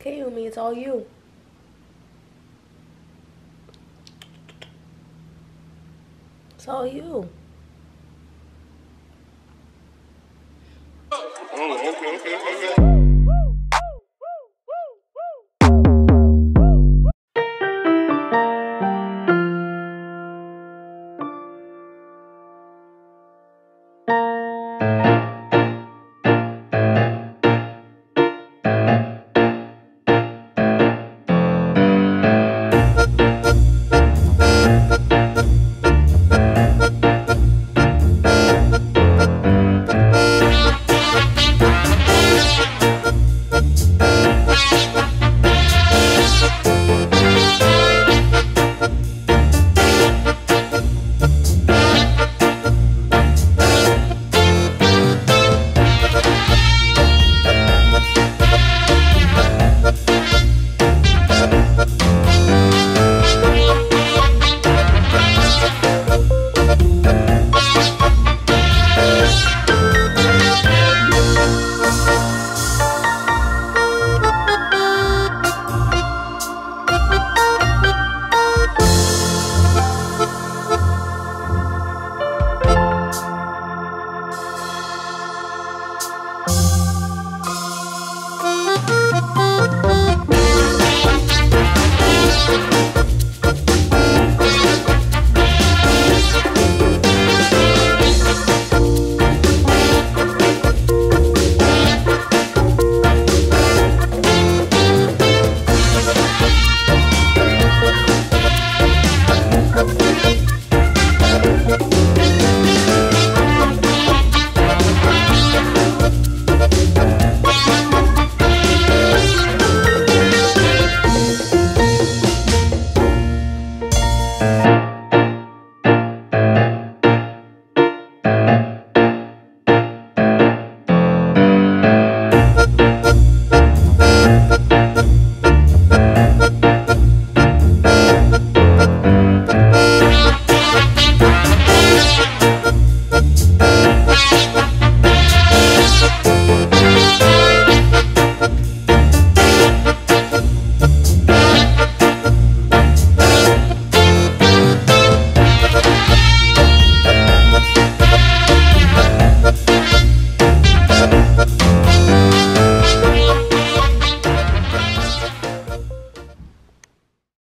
Okay, Umi, it's all you. It's all you. Oh, okay.